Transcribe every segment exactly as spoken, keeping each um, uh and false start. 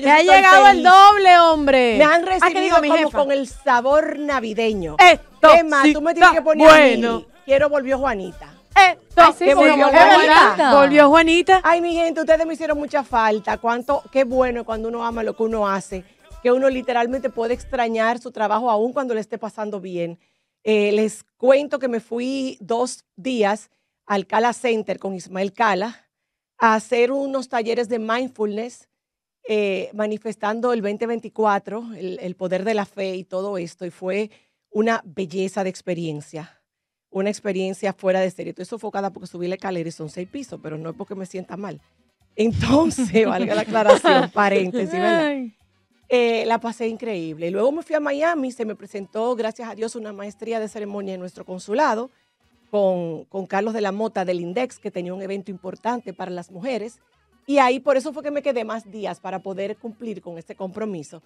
mío, yo me ha llegado feliz. El doble, hombre. Me han recibido digo, como con el sabor navideño. Esto es más, sí tú me tienes que poner bueno. A mí. Quiero volvió Juanita. Esto Ay, sí, que sí, volvió, volvió Juanita. Volvió Juanita. Ay, mi gente, ustedes me hicieron mucha falta. Cuánto, qué bueno cuando uno ama lo que uno hace, que uno literalmente puede extrañar su trabajo aún cuando le esté pasando bien. Eh, les cuento que me fui dos días al Cala Center con Ismael Cala a hacer unos talleres de mindfulness, eh, manifestando el veinte veinticuatro, el, el poder de la fe y todo esto. Y fue una belleza de experiencia, una experiencia fuera de serie. Estoy sofocada porque subí la escalera y son seis pisos, pero no es porque me sienta mal. Entonces, valga la aclaración, paréntesis, ¿verdad? Eh, la pasé increíble. Luego me fui a Miami, se me presentó, gracias a Dios, una maestría de ceremonia en nuestro consulado con, con Carlos de la Mota del Index, que tenía un evento importante para las mujeres. Y ahí por eso fue que me quedé más días para poder cumplir con este compromiso.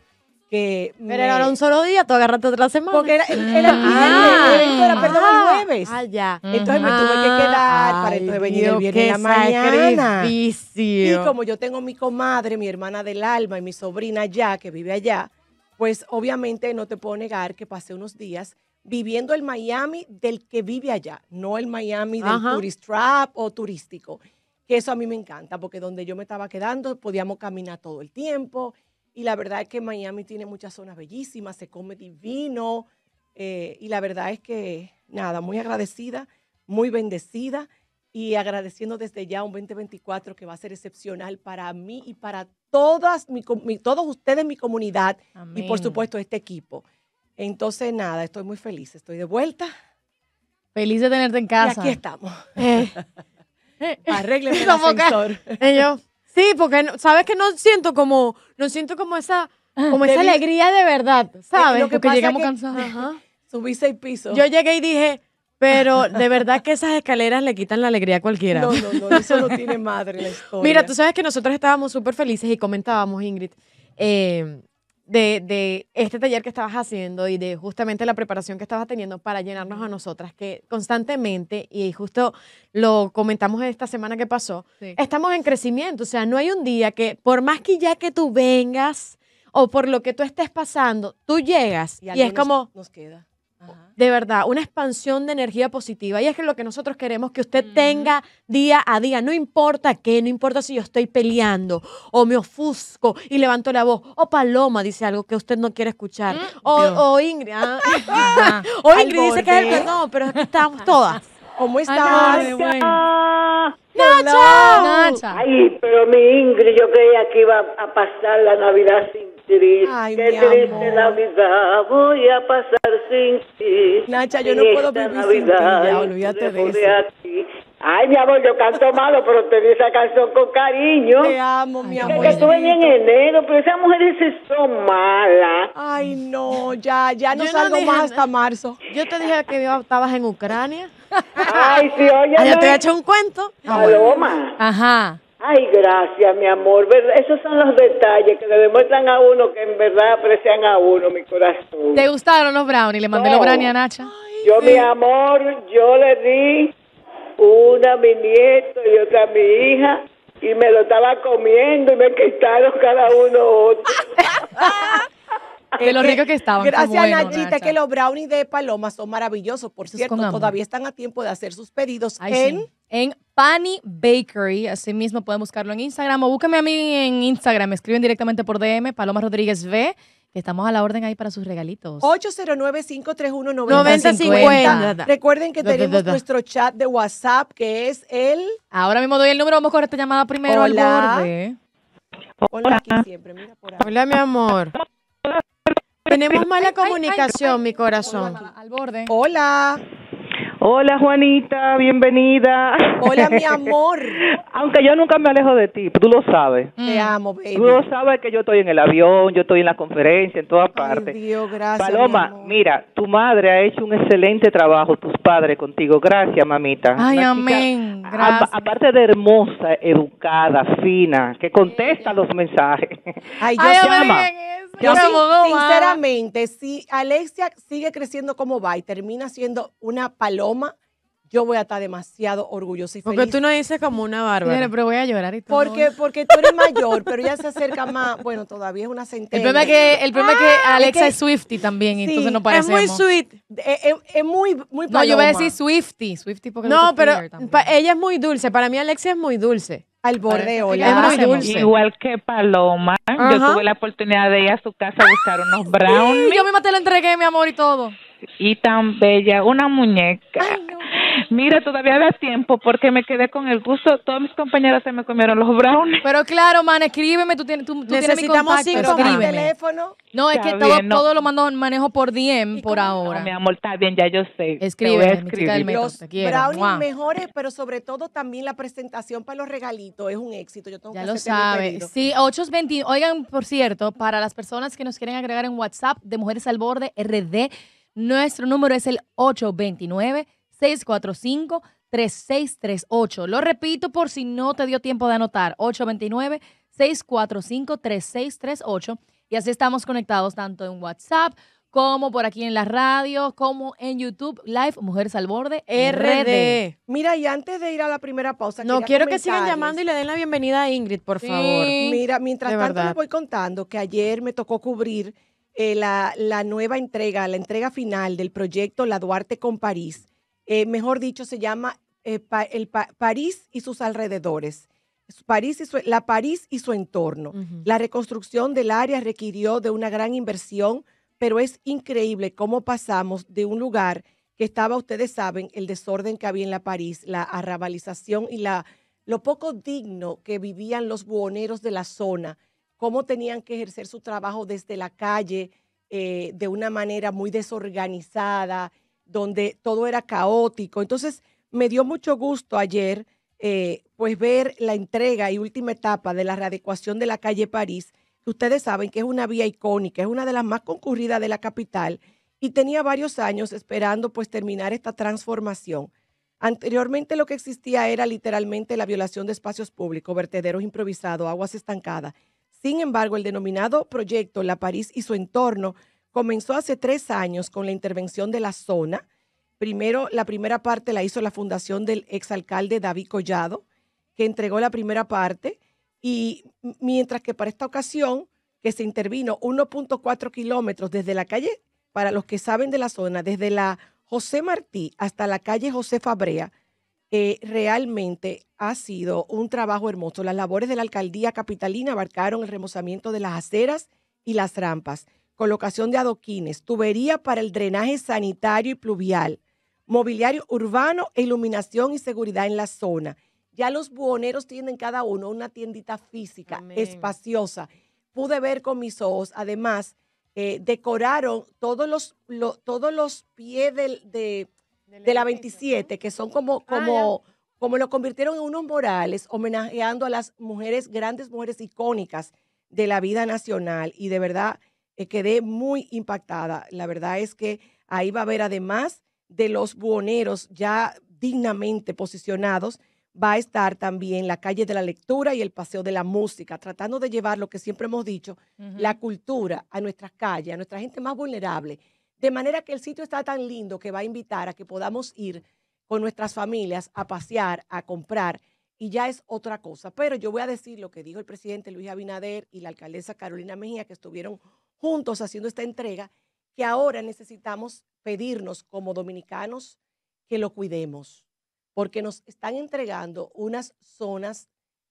Que Pero me... era un solo día, tú agarraste otra semana. Porque era, era, era, ah, el, era, era perdón, ah, el jueves. Ah, ya. Entonces me ah, tuve que quedar para entonces venir el viernes en la mañana. Y como yo tengo mi comadre, mi hermana del alma y mi sobrina allá, que vive allá, pues obviamente no te puedo negar que pasé unos días viviendo el Miami del que vive allá, no el Miami del Ajá. tourist trap o turístico. Que eso a mí me encanta, porque donde yo me estaba quedando podíamos caminar todo el tiempo. Y la verdad es que Miami tiene muchas zonas bellísimas, se come divino. Eh, y la verdad es que, nada, muy agradecida, muy bendecida y agradeciendo desde ya un veinte veinticuatro que va a ser excepcional para mí y para todas mi, mi, todos ustedes, mi comunidad Amén. Y, por supuesto, este equipo. Entonces, nada, estoy muy feliz. Estoy de vuelta. Feliz de tenerte en casa. Y aquí estamos. Eh. Arréglenme el ascensor. Ellos... Sí, porque sabes que no siento como, no siento como esa, como esa alegría de verdad, ¿sabes? Lo que porque pasa llegamos que cansados. Ajá. Subí seis pisos. Yo llegué y dije, pero de verdad que esas escaleras le quitan la alegría a cualquiera. No, no, no, eso no tiene madre la historia. Mira, tú sabes que nosotros estábamos súper felices y comentábamos, Ingrid, eh, de, de este taller que estabas haciendo y de justamente la preparación que estabas teniendo para llenarnos a nosotras, que constantemente, y justo lo comentamos esta semana que pasó, sí. Estamos en crecimiento, o sea, no hay un día que, por más que ya que tú vengas o por lo que tú estés pasando, tú llegas y, y es como... Nos queda. Ajá. De verdad, una expansión de energía positiva. Y es que lo que nosotros queremos que usted mm. tenga día a día, no importa qué, no importa si yo estoy peleando o me ofusco y levanto la voz, o Paloma dice algo que usted no quiere escuchar, mm. o, o Ingrid, ah, o Ingrid dice que es el perdón, pero estamos todas. ¿Cómo estás? ¡Nacha! Ay, pero mi Ingrid, yo creía que iba a pasar la Navidad sin ti. Ay, qué triste Navidad voy a pasar sin ti. Nacha, yo no puedo vivir sin ti, ya, olvídate de eso. Ay, mi amor, yo canto malo, pero te di esa canción con cariño. Te amo, mi amor. Que tú venís en enero, pero esas mujeres son malas. Ay, no, ya, ya no salgo más hasta marzo. Yo te dije que estabas en Ucrania. Ay, sí, oye. Ay, yo te he hecho un cuento. Paloma. Ajá. Ay, gracias, mi amor. Esos son los detalles que le demuestran a uno que en verdad aprecian a uno, mi corazón. ¿Te gustaron los brownies? Le mandé no. los brownies a Nacha. Ay, yo, sí. mi amor, yo le di una a mi nieto y otra a mi hija, y me lo estaba comiendo y me quitaron cada uno otro. Que lo rico que estaban. Gracias, bueno, Nachita, Nacha. Que los brownies de Paloma son maravillosos. Por cierto, todavía están a tiempo de hacer sus pedidos Ay, en... Sí. En Pani Bakery, así mismo pueden buscarlo en Instagram, o búsquenme a mí en Instagram, me escriben directamente por D M, Paloma Rodríguez V, que estamos a la orden ahí para sus regalitos. ocho cero nueve, cinco tres uno, nueve cero cinco cero. Recuerden que tenemos da, da, da. nuestro chat de WhatsApp, que es el... Ahora mismo doy el número, vamos con esta llamada primero. Hola. Al borde. Hola, aquí siempre, mira por ahí. Hola, mi amor. Tenemos mala ay, comunicación, ay, ay, mi corazón. Hola, al borde. Hola. Hola, Juanita, bienvenida. Hola, mi amor. Aunque yo nunca me alejo de ti, tú lo sabes. Te amo, baby. Tú lo sabes que yo estoy en el avión, yo estoy en la conferencia, en todas partes. Ay, Dios, gracias, Paloma, mira, tu madre ha hecho un excelente trabajo, tus padres contigo. Gracias, mamita. Ay, una amén. Chica, gracias. A, aparte de hermosa, educada, fina, que contesta ay, los mensajes. Ay, yo ay, llama. Yo, sinceramente, si Alexia sigue creciendo como va y termina siendo una paloma, yo voy a estar demasiado orgullosa y feliz. Porque tú no dices como una bárbara. Mira, pero voy a llorar y todo. Porque, porque tú eres mayor, pero ya se acerca más. Bueno, todavía es una centena. El problema es que, el problema ah, es que Alexa es, que, es Swiftie también, sí, entonces no parecemos. Es muy sweet. Es, es, es muy, muy Paloma. No, yo voy a decir Swiftie. Swiftie porque no, pero pa, ella es muy dulce. Para mí Alexa es muy dulce. Al borde, hola. Es muy dulce. Igual que Paloma. Ajá. Yo tuve la oportunidad de ir a su casa a buscar unos brownies. Sí, yo misma te la entregué, mi amor, y todo. Y tan bella, una muñeca. Ay, no. Mira, todavía da tiempo porque me quedé con el gusto. Todas mis compañeras se me comieron los brownies. Pero claro, man, escríbeme. Tú tienes, tú, tú tienes mi contacto. Necesitamos teléfono. No, es está que bien, todo, no. todo lo mando, manejo por D M por ahora. No, mi amor, está bien, ya yo sé. Escríbeme, mi chica del metro, los te quiero. Brownies wow. mejores, pero sobre todo también la presentación para los regalitos. Es un éxito. Yo tengo ya que lo sabes. Sí, ocho veinte. Oigan, por cierto, para las personas que nos quieren agregar en WhatsApp de Mujeres al Borde R D, nuestro número es el ocho dos nueve, seis cuatro cinco, tres seis tres ocho. Lo repito por si no te dio tiempo de anotar. ocho dos nueve, seis cuatro cinco, tres seis tres ocho. Y así estamos conectados tanto en WhatsApp como por aquí en la radio, como en YouTube Live, Mujeres al Borde R D. Mira, y antes de ir a la primera pausa, no quiero que sigan llamando y le den la bienvenida a Ingrid, por favor. Sí. Mira, mientras tanto les voy contando que ayer me tocó cubrir eh, la, la nueva entrega, la entrega final del proyecto La Duarte con París. Eh, mejor dicho, se llama eh, pa, el pa, París y sus alrededores, París y su, la París y su entorno. Uh-huh. La reconstrucción del área requirió de una gran inversión, pero es increíble cómo pasamos de un lugar que estaba, ustedes saben, el desorden que había en la París, la arrabalización y la, lo poco digno que vivían los buhoneros de la zona, cómo tenían que ejercer su trabajo desde la calle eh, de una manera muy desorganizada, donde todo era caótico. Entonces, me dio mucho gusto ayer eh, pues ver la entrega y última etapa de la readecuación de la calle París, que ustedes saben que es una vía icónica, es una de las más concurridas de la capital, y tenía varios años esperando pues terminar esta transformación. Anteriormente lo que existía era literalmente la violación de espacios públicos, vertederos improvisados, aguas estancadas. Sin embargo, el denominado proyecto La París y su entorno comenzó hace tres años con la intervención de la zona. Primero, la primera parte la hizo la fundación del exalcalde David Collado, que entregó la primera parte, y mientras que para esta ocasión que se intervino uno punto cuatro kilómetros desde la calle, para los que saben de la zona, desde la José Martí hasta la calle José Fabrea, eh, realmente ha sido un trabajo hermoso. Las labores de la alcaldía capitalina abarcaron el remozamiento de las aceras y las rampas, colocación de adoquines, tubería para el drenaje sanitario y pluvial, mobiliario urbano, iluminación y seguridad en la zona. Ya los buhoneros tienen cada uno una tiendita física, amén, espaciosa. Pude ver con mis ojos, además, eh, decoraron todos los, lo, todos los pies del, de, de, de la veintisiete, que son como, como, ah, como lo convirtieron en unos murales, homenajeando a las mujeres, grandes mujeres icónicas de la vida nacional, y de verdad quedé muy impactada. La verdad es que ahí va a haber, además de los buhoneros ya dignamente posicionados, va a estar también la calle de la lectura y el paseo de la música, tratando de llevar lo que siempre hemos dicho, uh-huh, la cultura a nuestras calles, a nuestra gente más vulnerable, de manera que el sitio está tan lindo que va a invitar a que podamos ir con nuestras familias a pasear, a comprar, y ya es otra cosa. Pero yo voy a decir lo que dijo el presidente Luis Abinader y la alcaldesa Carolina Mejía, que estuvieron juntos haciendo esta entrega, que ahora necesitamos pedirnos como dominicanos que lo cuidemos, porque nos están entregando unas zonas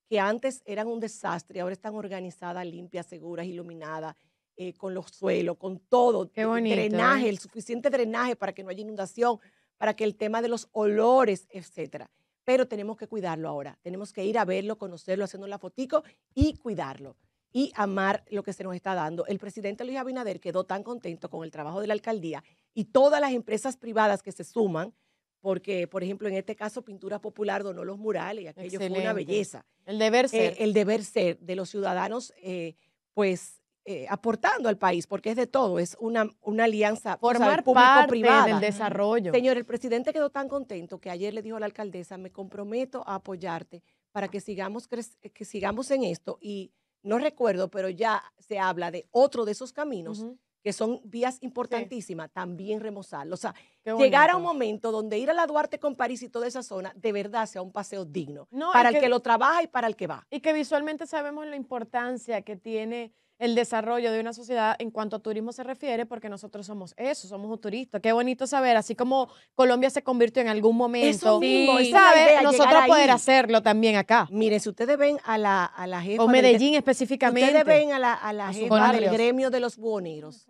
que antes eran un desastre, ahora están organizadas, limpias, seguras, iluminadas, eh, con los suelos, con todo. Qué bonito, drenaje, ¿eh? El suficiente drenaje para que no haya inundación, para que el tema de los olores, etcétera. Pero tenemos que cuidarlo ahora, tenemos que ir a verlo, conocerlo, haciendo la fotico y cuidarlo, y amar lo que se nos está dando. El presidente Luis Abinader quedó tan contento con el trabajo de la alcaldía y todas las empresas privadas que se suman, porque, por ejemplo, en este caso, Pintura Popular donó los murales y aquello, excelente, fue una belleza. El deber ser. Eh, el deber ser de los ciudadanos, eh, pues, eh, aportando al país, porque es de todo, es una, una alianza formar público-privada del desarrollo. Señor, el presidente quedó tan contento que ayer le dijo a la alcaldesa, me comprometo a apoyarte para que sigamos, que sigamos en esto. Y no recuerdo, pero ya se habla de otro de esos caminos, uh-huh, que son vías importantísimas, sí, también remozarlo. O sea, llegar a un momento donde ir a la Duarte con París y toda esa zona, de verdad sea un paseo digno, no, para el que, que lo trabaja y para el que va. Y que visualmente sabemos la importancia que tiene el desarrollo de una sociedad en cuanto a turismo se refiere, porque nosotros somos eso, somos un turista. Qué bonito saber, así como Colombia se convirtió en algún momento, eso mismo, sí, ¿sabes? Idea, nosotros poder ahí hacerlo también acá. Miren, si ustedes ven a la, a la jefa... O Medellín del, específicamente. Ustedes ven a la, a la a jefa del gremio de los buhoneros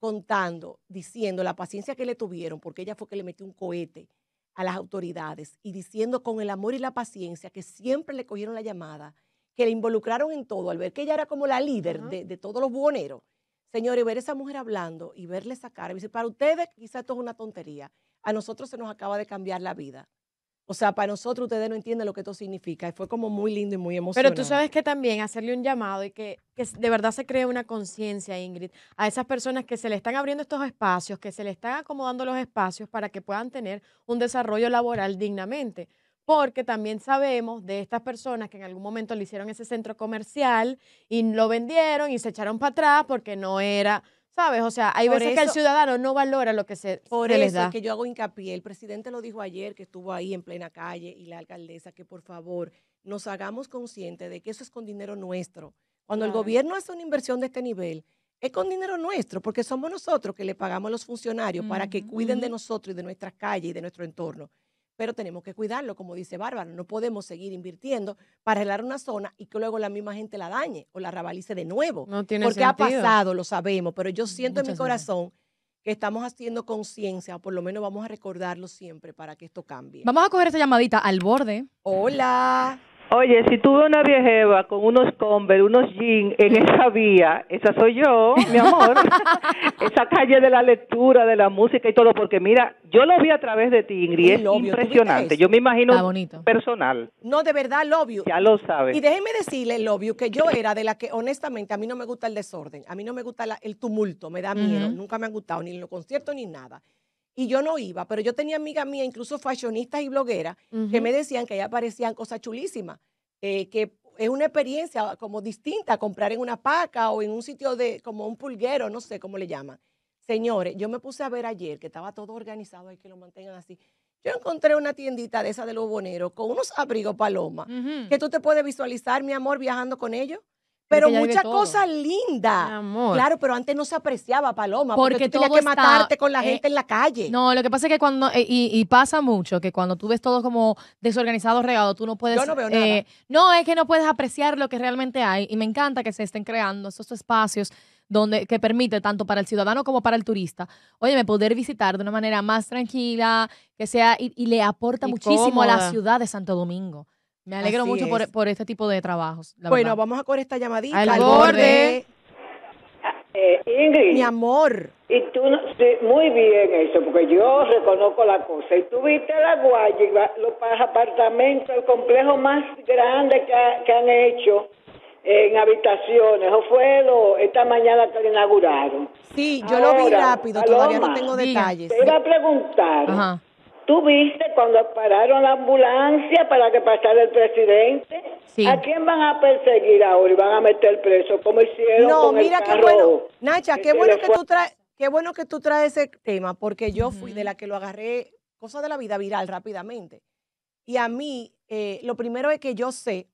contando, diciendo la paciencia que le tuvieron, porque ella fue que le metió un cohete a las autoridades, y diciendo con el amor y la paciencia que siempre le cogieron la llamada, que le involucraron en todo, al ver que ella era como la líder uh-huh. de, de todos los buhoneros. Señores, ver a esa mujer hablando y verle esa cara, dice, para ustedes quizás esto es una tontería, a nosotros se nos acaba de cambiar la vida. O sea, para nosotros ustedes no entienden lo que esto significa. Y fue como muy lindo y muy emocionante. Pero tú sabes que también hacerle un llamado y que, que de verdad se cree una conciencia, Ingrid, a esas personas que se le están abriendo estos espacios, que se le están acomodando los espacios para que puedan tener un desarrollo laboral dignamente. Porque también sabemos de estas personas que en algún momento le hicieron ese centro comercial y lo vendieron y se echaron para atrás porque no era, ¿sabes? O sea, hay por veces eso, que el ciudadano no valora lo que se, por se les da. Por eso es que yo hago hincapié. El presidente lo dijo ayer, que estuvo ahí en plena calle, y la alcaldesa, que por favor nos hagamos conscientes de que eso es con dinero nuestro. Cuando claro. el gobierno hace una inversión de este nivel, es con dinero nuestro, porque somos nosotros que le pagamos a los funcionarios uh-huh. para que cuiden uh-huh. de nosotros y de nuestras calles y de nuestro entorno. Pero tenemos que cuidarlo, como dice Bárbara, no podemos seguir invirtiendo para arreglar una zona y que luego la misma gente la dañe o la rabalice de nuevo. No tiene porque sentido. Ha pasado, lo sabemos, pero yo siento Muchas en mi corazón gracias. Que estamos haciendo conciencia, o por lo menos vamos a recordarlo siempre para que esto cambie. Vamos a coger esta llamadita al borde. Hola. Oye, si tuve una viejeva con unos Converse, unos jeans en esa vía, esa soy yo, mi amor. Esa calle de la lectura, de la música y todo, porque mira, yo lo vi a través de ti, Ingrid, es impresionante. Yo me imagino personal. No, de verdad, Lobio. Ya lo sabes. Y déjeme decirle, Lobio, que yo era de la que, honestamente, a mí no me gusta el desorden, a mí no me gusta la, el tumulto, me da miedo, uh-huh. nunca me han gustado, ni en los conciertos ni nada. Y yo no iba, pero yo tenía amigas mías, incluso fashionistas y blogueras, uh-huh. que me decían que allá aparecían cosas chulísimas, eh, que es una experiencia como distinta a comprar en una paca o en un sitio de como un pulguero, no sé cómo le llaman. Señores, yo me puse a ver ayer que estaba todo organizado, hay que lo mantengan así. Yo encontré una tiendita de esa de los boneros con unos abrigos Paloma, uh-huh. que tú te puedes visualizar, mi amor, viajando con ellos. Pero muchas cosas lindas. Claro, pero antes no se apreciaba, Paloma, porque, porque tú tenías que matarte está, con la gente eh, en la calle. No, lo que pasa es que cuando, eh, y, y pasa mucho, que cuando tú ves todo como desorganizado, regado, tú no puedes... Yo no veo nada. Eh, no, es que no puedes apreciar lo que realmente hay. Y me encanta que se estén creando esos espacios donde, que permite tanto para el ciudadano como para el turista, óyeme, poder visitar de una manera más tranquila, que sea, y, y le aporta y muchísimo cómoda. A la ciudad de Santo Domingo. Me alegro Así mucho es. por, por este tipo de trabajos. La bueno, verdad. Vamos a correr esta llamadita. Al, al borde. borde. Eh, Ingrid. Mi amor. Y tú, muy bien eso, porque yo reconozco la cosa. Y tú viste la guaya, los apartamentos, el complejo más grande que, ha, que han hecho en habitaciones. Eso fue lo, esta mañana que lo inauguraron. Sí, yo Ahora, lo vi rápido, Paloma, todavía no tengo detalles. Te iba a preguntar. Ajá. ¿Tú viste cuando pararon la ambulancia para que pasara el presidente? Sí. ¿A quién van a perseguir ahora y van a meter preso? ¿Cómo hicieron no, con mira el carro? Qué bueno. Nacha, qué bueno, que tú traes, qué bueno que tú traes ese tema, porque yo uh-huh. fui de la que lo agarré, cosa de la vida viral, rápidamente. Y a mí, eh, lo primero es que yo sé,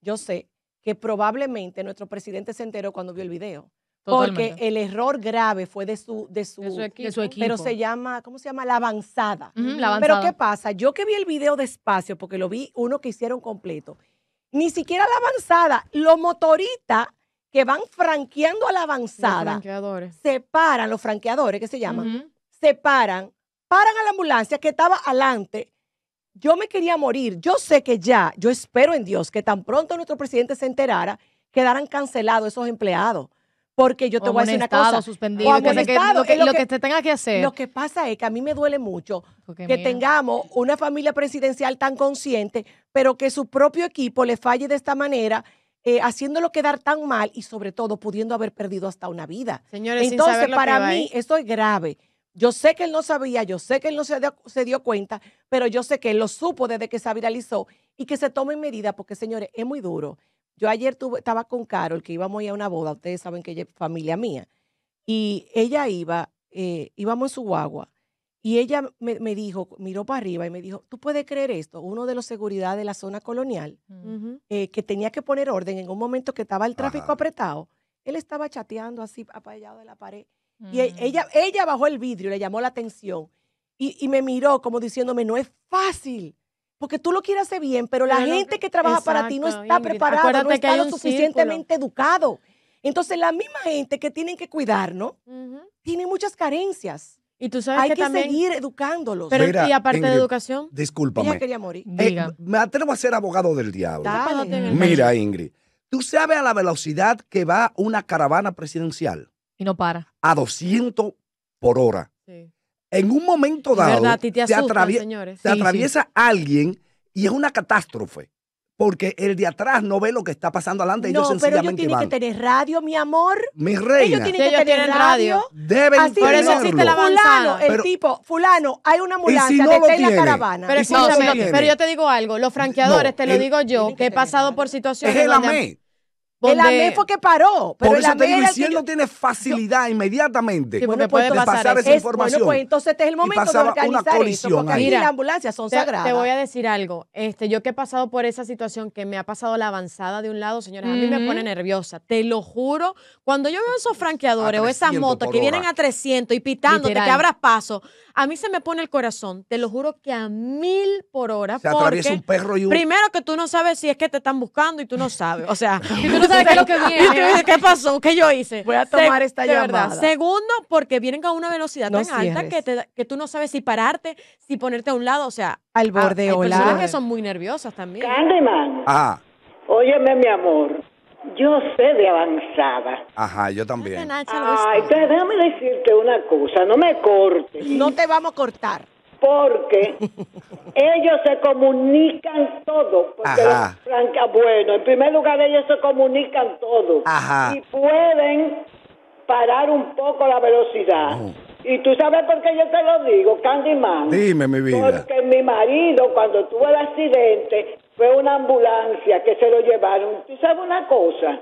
yo sé que probablemente nuestro presidente se enteró cuando vio el video. Totalmente. Porque el error grave fue de su, de su, de su, equipo, de su equipo, pero se llama, ¿cómo se llama? La avanzada. Uh-huh, la avanzada. Pero ¿qué pasa? Yo que vi el video despacio, porque lo vi uno que hicieron completo, ni siquiera la avanzada, los motoristas que van franqueando a la avanzada, se paran, los franqueadores que se llaman, uh-huh. se paran, paran a la ambulancia que estaba adelante. Yo me quería morir. Yo sé que ya, yo espero en Dios que tan pronto nuestro presidente se enterara, quedaran cancelados esos empleados. Porque yo te voy a decir una cosa. Suspendido, o amonestado, que, lo, que, lo que te tenga que hacer. Lo que pasa es que a mí me duele mucho Porque que mira. tengamos una familia presidencial tan consciente, pero que su propio equipo le falle de esta manera, eh, haciéndolo quedar tan mal y sobre todo pudiendo haber perdido hasta una vida. Señores, entonces, sin saber para lo que mí, eso es grave. Yo sé que él no sabía, yo sé que él no se dio, se dio cuenta, pero yo sé que él lo supo desde que se viralizó y que se tomen medidas, porque, señores, es muy duro. Yo ayer tuve, estaba con Carol, que íbamos a ir a una boda, ustedes saben que ella es familia mía, Y ella iba, eh, íbamos en su guagua, y ella me, me dijo, miró para arriba y me dijo, ¿tú puedes creer esto? Uno de los seguridad de la zona colonial, uh-huh. eh, que tenía que poner orden en un momento que estaba el tráfico Ajá. apretado, él estaba chateando así, apallado de la pared, uh-huh. y ella, ella bajó el vidrio, le llamó la atención, y, y me miró como diciéndome, no es fácil, porque tú lo quieres hacer bien, pero la pero gente que, que trabaja exacto, para ti no está preparada, no está lo suficientemente círculo. educado. Entonces, la misma gente que tienen que cuidarnos uh-huh. tiene muchas carencias. Y tú sabes Hay que, que también... seguir educándolos. Pero, Mira, y aparte Ingrid, de educación... Discúlpame. Ella quería morir. Eh, me atrevo a ser abogado del diablo. Dale. Mira, Ingrid, tú sabes a la velocidad que va una caravana presidencial. Y no para. A doscientos por hora. Sí. En un momento dado, verdad, te, asustan, te, atravie señores. te sí, atraviesa sí. alguien y es una catástrofe. Porque el de atrás no ve lo que está pasando adelante. No, ellos sencillamente pero ellos tienen van. que tener radio, mi amor. Mi reina. Ellos tienen ellos que tener radio. radio. Deben Así Por eso existe la Fulano, el pero, tipo, fulano, hay una ambulancia si no detén la caravana. Pero, si no, no, pero, pero yo te digo algo, los franqueadores, no, te lo el, digo yo, que, que he pasado radio. por situaciones... Es el A M E. Donde... El A M E fue que paró. Pero Por eso el te digo, y si él yo... no tiene facilidad yo... inmediatamente sí, puede pasar de pasar eso. esa información. Bueno, pues entonces este es el momento de organizar esto, porque ahí las ambulancias son te, sagradas. Te voy a decir algo. Este, yo que he pasado por esa situación, que me ha pasado la avanzada de un lado, señores, mm-hmm. a mí me pone nerviosa, te lo juro. Cuando yo veo esos franqueadores o esas motos que vienen a trescientos y pitándote, Literal. que abras paso, a mí se me pone el corazón, te lo juro que a mil por hora. Se atraviesa un perro y un... Primero que tú no sabes si es que te están buscando y tú no sabes, o sea... No sabes qué es lo que viene. ¿Qué pasó? ¿Qué yo hice? Voy a tomar Se, esta llamada. Verdad. Segundo, porque vienen a una velocidad no tan cierres. alta que, te, que tú no sabes si pararte, si ponerte a un lado, o sea, al borde o la. Hay personas que son muy nerviosas también. Candyman. Ah. Óyeme, mi amor. Yo sé de avanzada. Ajá, yo también. Ay, entonces déjame decirte una cosa. No me cortes. No te vamos a cortar. Porque ellos se comunican todo. Porque Ajá. Los, bueno, en primer lugar ellos se comunican todo. Ajá. Y pueden parar un poco la velocidad. Oh. Y tú sabes por qué yo te lo digo, Candyman. Dime, mi vida. Porque mi marido, cuando tuvo el accidente, fue una ambulancia que se lo llevaron. ¿Tú sabes una cosa?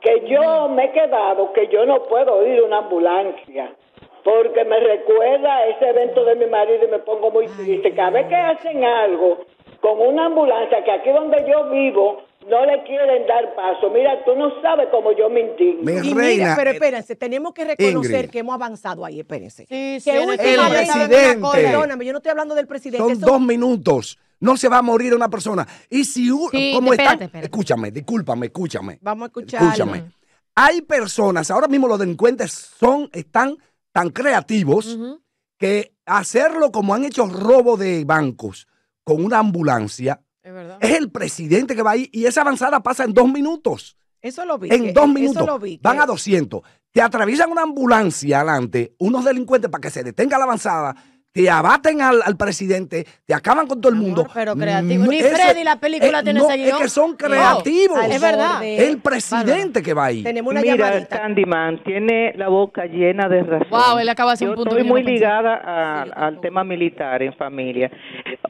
Que yo me he quedado, que yo no puedo ir a una ambulancia. Porque me recuerda ese evento de mi marido y me pongo muy triste. Cada vez que hacen algo con una ambulancia, que aquí donde yo vivo no le quieren dar paso. Mira, tú no sabes cómo yo me indigno. Y mira, pero espérense, tenemos que reconocer Ingrid. que hemos avanzado ahí, espérense. Sí, sí, que el presidente. Perdóname, yo no estoy hablando del presidente. Son Eso... dos minutos. No se va a morir una persona. Y si uno... Sí, como espérate, está... espérate. Escúchame, discúlpame, escúchame. Vamos a escuchar. Escúchame. Mm. Hay personas, ahora mismo los delincuentes son, están... tan creativos uh-huh. que hacerlo como han hecho robo de bancos con una ambulancia es, es el presidente que va ahí y esa avanzada pasa en dos minutos. Eso lo vi. En que, dos minutos. Eso lo vi, van que... a doscientos. Te atraviesan una ambulancia adelante, unos delincuentes para que se detenga la avanzada, te abaten al, al presidente, te acaban con todo el mundo. Amor, pero creativo. Ni Ese, Freddy la película eh, tiene no, ese guión. Es que son creativos. No, es verdad. El presidente Bárbaro. que va ahí. Tenemos una Mira, llamadita. Candyman tiene la boca llena de razón. Wow, él acaba de hacer un punto. Yo estoy muy ligada a, sí, al tema militar en familia.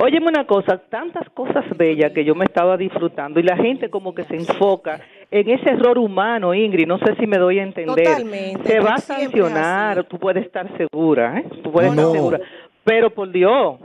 Óyeme una cosa, tantas cosas bellas que yo me estaba disfrutando y la gente como que se enfoca en ese error humano, Ingrid, no sé si me doy a entender. Totalmente. Se va a sancionar, tú puedes estar segura, ¿eh? Tú puedes no, estar no. segura. Pero por Dios,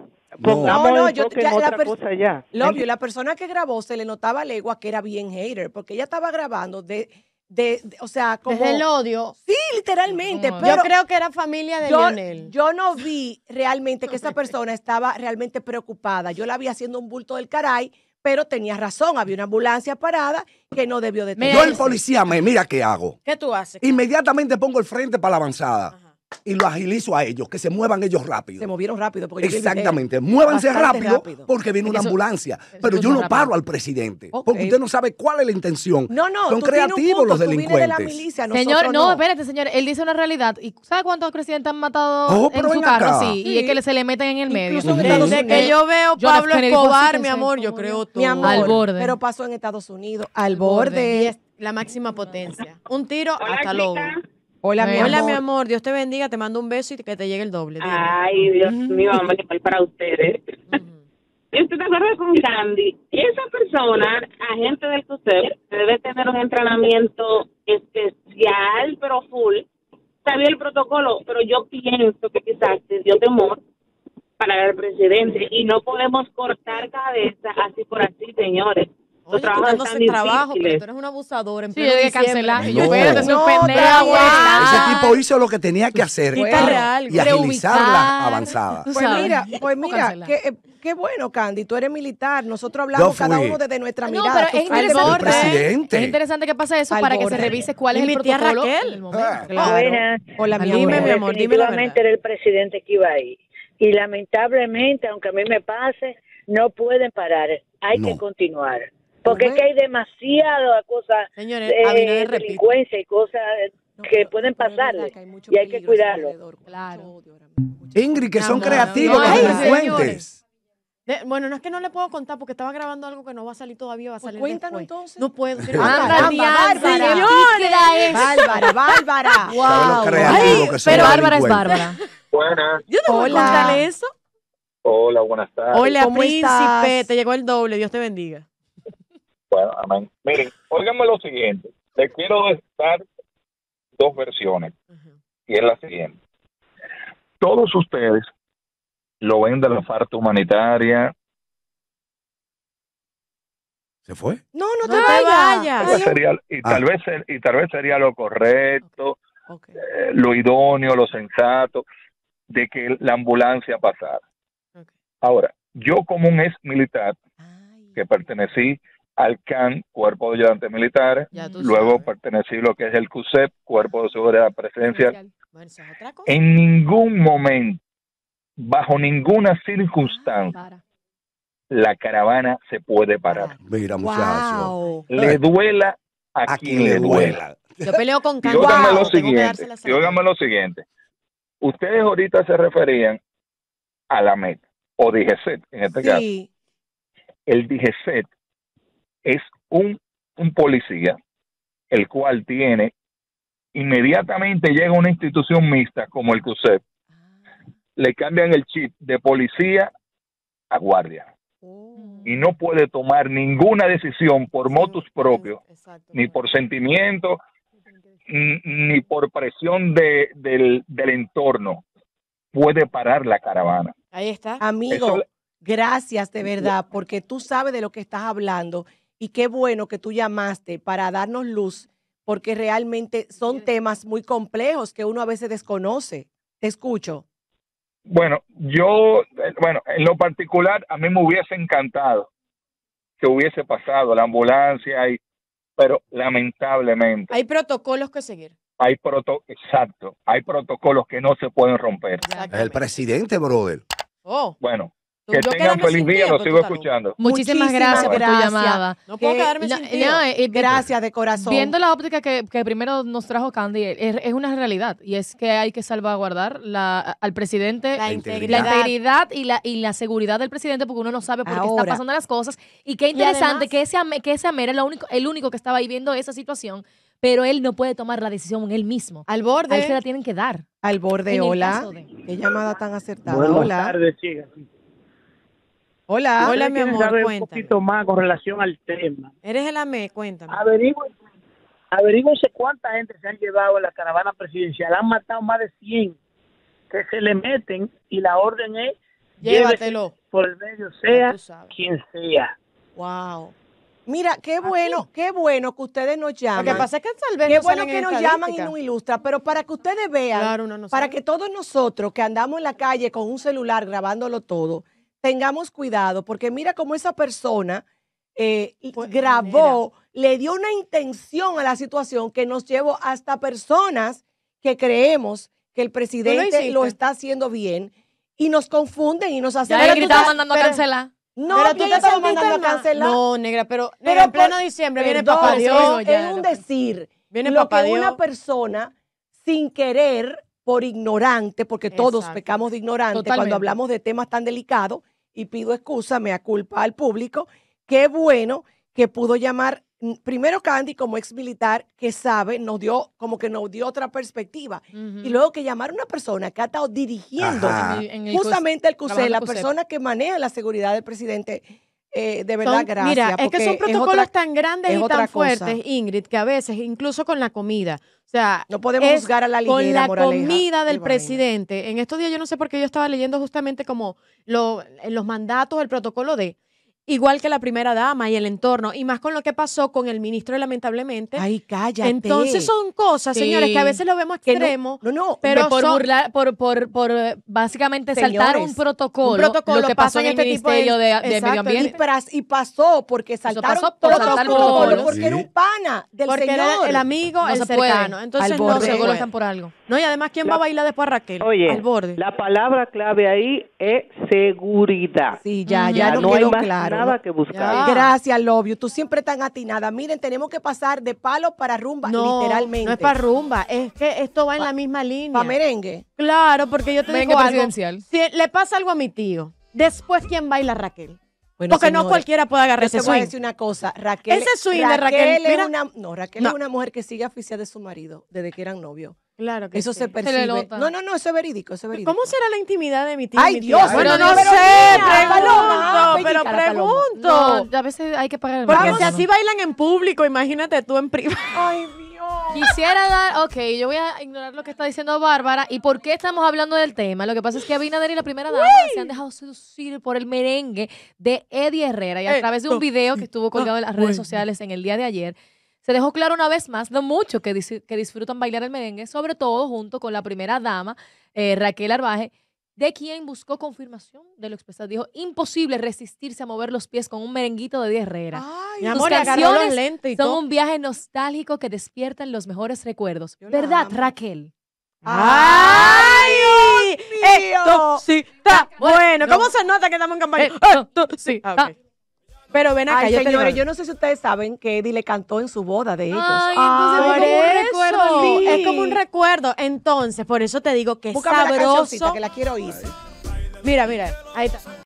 pongamos no, no, yo, ya, en otra cosa ya. Lobby, la persona que grabó se le notaba a legua que era bien hater, porque ella estaba grabando de, de, de o sea, como... Desde el odio. Sí, literalmente. No, pero yo creo que era familia de yo, Lionel. Yo no vi realmente que esa persona estaba realmente preocupada. Yo la vi haciendo un bulto del caray, pero tenía razón, había una ambulancia parada que no debió detener. Yo el policía me mira qué hago. ¿Qué tú haces? Inmediatamente pongo el frente para la avanzada. Ajá. Y lo agilizo a ellos, que se muevan ellos rápido. Se movieron rápido. Porque Exactamente. Muévanse rápido, rápido porque viene una eso, ambulancia. Pero yo no rápido. paro al presidente. Okay. Porque usted no sabe cuál es la intención. No, no. Son creativos punto, los delincuentes. De la milicia, señor, no, no, espérate, señor. Él dice una realidad. ¿Y sabe cuántos presidentes han matado oh, en su carro? Acá. Sí. Y es que se le meten en el medio. Incluso en Estados Unidos. Que yo veo Pablo Escobar, mi amor, yo creo todo. Mi amor, al borde. Pero pasó en Estados Unidos, al borde. La máxima potencia. Un tiro hasta lobo. Hola, mi, Hola amor. mi amor, Dios te bendiga, te mando un beso y que te llegue el doble. Dime. Ay, Dios mío, amor, igual para ustedes. Yo estoy de acuerdo con Candy. Esa persona, agente del Cusep, debe tener un entrenamiento especial, pero full, sabía el protocolo, pero yo pienso que quizás te dio temor para el presidente y no podemos cortar cabeza así por así, señores. Oye, tú dándose el trabajo, pero tú eres un abusador. En sí, yo dije cancelar. No, te no, ese tipo hizo lo que tenía que hacer y, claro, y agilizar la avanzada. Pues mira, pues mira, qué, qué bueno, Candy, tú eres militar. Nosotros hablamos cada uno desde nuestra no, mirada. Pero es interesante, presidente. Es interesante que pase eso al para borde. Que se revise cuál es el protocolo. Raquel. El ah. claro. Buenas. Hola, mi dime, mi amor. Definitivamente era el presidente que iba ahí. Y lamentablemente, aunque a mí me pase, no pueden parar. Hay que continuar. Porque es que hay demasiadas cosas de delincuencia y cosas que pueden pasarle y hay que cuidarlo. Claro. Ingrid, que son creativos los delincuentes. De, bueno, no es que no le puedo contar porque estaba grabando algo que no va a salir todavía, va a salir pues cuéntanos después. Entonces. No puedo. ¡Bárbara, Bárbara! ¡Bárbara! ¡Wow! Ay, pero Bárbara es Bárbara. Buenas. Yo te voy a contarle eso. Hola, buenas tardes. Hola, príncipe. Te llegó el doble. Dios te bendiga. Bueno, amén. Miren, óiganme lo siguiente. Les quiero dar dos versiones. Uh-huh. Y es la siguiente. Todos ustedes lo ven de la parte humanitaria. ¿Se fue? No, no te, no te vayas. Vaya. Sería, y, ah. tal vez, y tal vez sería lo correcto, okay. eh, lo idóneo, lo sensato, de que la ambulancia pasara. Okay. Ahora, yo como un ex militar Ay. que pertenecí al C A N, Cuerpo de Ayudantes Militares, luego sabes. pertenecí a lo que es el Cusep, Cuerpo de Seguridad Presidencial. Bueno, eso es otra cosa. En ningún momento, bajo ninguna circunstancia, ah, la caravana se puede parar. Mira, muchachos. Wow. Le duela a, ¿A quien, quien le duela. duela. Yo peleo con C A N. Y óigame wow, lo siguiente, y óigame lo siguiente. Ustedes ahorita se referían a la M E T, o D G C E T, en este sí. caso. El D G C E T es un, un policía, el cual tiene, inmediatamente llega una institución mixta como el Cusep, le cambian el chip de policía a guardia. Uh. Y no puede tomar ninguna decisión por motus propio, Exacto. ni por sentimiento, ni por presión de, del, del entorno. Puede parar la caravana. Ahí está. Amigo, Eso, gracias de verdad, porque tú sabes de lo que estás hablando. Y qué bueno que tú llamaste para darnos luz, porque realmente son temas muy complejos que uno a veces desconoce. Te escucho. Bueno, yo, bueno, en lo particular, a mí me hubiese encantado que hubiese pasado la ambulancia, y, pero lamentablemente. Hay protocolos que seguir. Hay proto, Exacto, hay protocolos que no se pueden romper. El presidente, brother. Oh. Bueno. Que yo tengan feliz día, lo sigo escuchando. Muchísimas, Muchísimas gracias por gracias. tu llamada. No puedo que, quedarme no, sin tío. No, eh, gracias de corazón. Viendo la óptica que, que primero nos trajo Candy, es, es una realidad y es que hay que salvaguardar la, al presidente, la integridad, la integridad y, la, y la seguridad del presidente, porque uno no sabe por Ahora. qué están pasando las cosas. Y qué interesante y además, que ese que ese Amer era lo único, el único que estaba ahí viendo esa situación, pero él no puede tomar la decisión él mismo. Al borde. A él se la tienen que dar. Al borde, hola. De... Qué llamada tan acertada. Buenas hola. tardes, chicas. Hola, hola mi amor, cuéntame. Un poquito más con relación al tema. Eres el A M E, cuéntame. Averígüense, averígüense cuánta gente se han llevado a la caravana presidencial. Han matado más de cien que se le meten y la orden es llévatelo por el medio, sea quien sea. Wow. Mira, qué bueno, qué bueno que ustedes nos llaman. Lo que pasa es que tal vez qué bueno que nos llaman y nos ilustran, pero para que ustedes vean, claro, no, no para sabe. que todos nosotros que andamos en la calle con un celular grabándolo todo, tengamos cuidado, porque mira cómo esa persona eh, pues grabó, manera. le dio una intención a la situación que nos llevó hasta personas que creemos que el presidente lo, lo está haciendo bien y nos confunden y nos hacen... Ya, estaba mandando pero, a cancelar. No, pero tú te estás mandando a cancelar. No, negra, pero, pero negra, en pleno por, diciembre perdón, viene papá Dios. Es ya, un no, decir, viene lo papá que Dios. una persona sin querer, por ignorante, porque Exacto. todos pecamos de ignorante Totalmente. cuando hablamos de temas tan delicados, y pido excusa, mea culpa al público. Qué bueno que pudo llamar, primero Candy como ex militar, que sabe, nos dio, como que nos dio otra perspectiva. Uh-huh. Y luego que llamar a una persona que ha estado dirigiendo Ajá. justamente el C U S E, la persona que maneja la seguridad del presidente Eh, de verdad, son, gracias. Mira, es que son protocolos otra, tan grandes y tan fuertes, Ingrid, que a veces, incluso con la comida, o sea, no podemos juzgar a la ligera, con la moraleja, comida del presidente. En estos días yo no sé por qué yo estaba leyendo justamente como lo, los mandatos, el protocolo de, igual que la primera dama y el entorno, y más con lo que pasó con el ministro, lamentablemente. Ay, cállate. Entonces son cosas, sí, señores, que a veces lo vemos extremo. No, no, no, pero por son, burlar, por, por, por básicamente señores, saltar un protocolo, un protocolo, lo que pasó en este ministerio tipo de, de, de medio ambiente. Y, y pasó porque saltaron pasó por protocolo, saltar protocolo, porque sí, era un pana del porque señor. Era el amigo, no el se cercano. Puede. Entonces no, seguro están por algo. No, y además, ¿quién la, va a bailar después a Raquel? Oye, al borde. La palabra clave ahí es seguridad. Sí, ya, mm, ya, ya no quedó claro. Nada que buscar. Ya. Gracias, Lobio. Tú siempre tan atinada. Miren, tenemos que pasar de palo para rumba, no, literalmente. No es para rumba, es que esto va pa, en la misma línea. ¿Para merengue? Claro, porque yo te merengue digo algo. Si le pasa algo a mi tío, después, ¿quién baila? Raquel. Bueno, porque señora, no cualquiera puede agarrar ese swing. Te voy a decir una cosa, Raquel. Ese swing Raquel de Raquel. Es una, no, Raquel no. es una mujer que sigue asfixiada de su marido desde que eran novios. Claro que eso sí, se percibe. Se no, no, no, eso es verídico, eso es verídico. ¿Cómo será la intimidad de mi tía? Ay, mi tía. Dios, bueno, no, no sé, pregunto, Paloma, pero pregunto. No, a veces hay que pagar el porque si así bailan en público, imagínate tú en privado. Ay, Dios. Quisiera dar, ok, yo voy a ignorar lo que está diciendo Bárbara y por qué estamos hablando del tema. Lo que pasa es que Abinader y la primera dama se han dejado seducir por el merengue de Eddie Herrera y a eh, través de un video que estuvo colgado en las redes sociales en el día de ayer, se dejó claro una vez más lo mucho que, dis que disfrutan bailar el merengue, sobre todo junto con la primera dama, eh, Raquel Arbaje, de quien buscó confirmación de lo expresado. Dijo, imposible resistirse a mover los pies con un merenguito de Eddie Herrera. Ay, mi amor, agarró los lentes y todo. Son un viaje nostálgico que despiertan los mejores recuerdos. Yo ¿Verdad, Raquel? ¡Ay! ¡Ay, esto sí está bueno! No. ¿Cómo se nota que estamos en campaña? Esto sí está bueno. Pero ven acá, ay, yo señores, yo no sé si ustedes saben que Eddie le cantó en su boda de ellos. Ay, entonces ay, por es como eso. Un recuerdo. Sí. Es como un recuerdo. Entonces, por eso te digo que es sabroso. La que la quiero oír. Mira, mira, ahí está.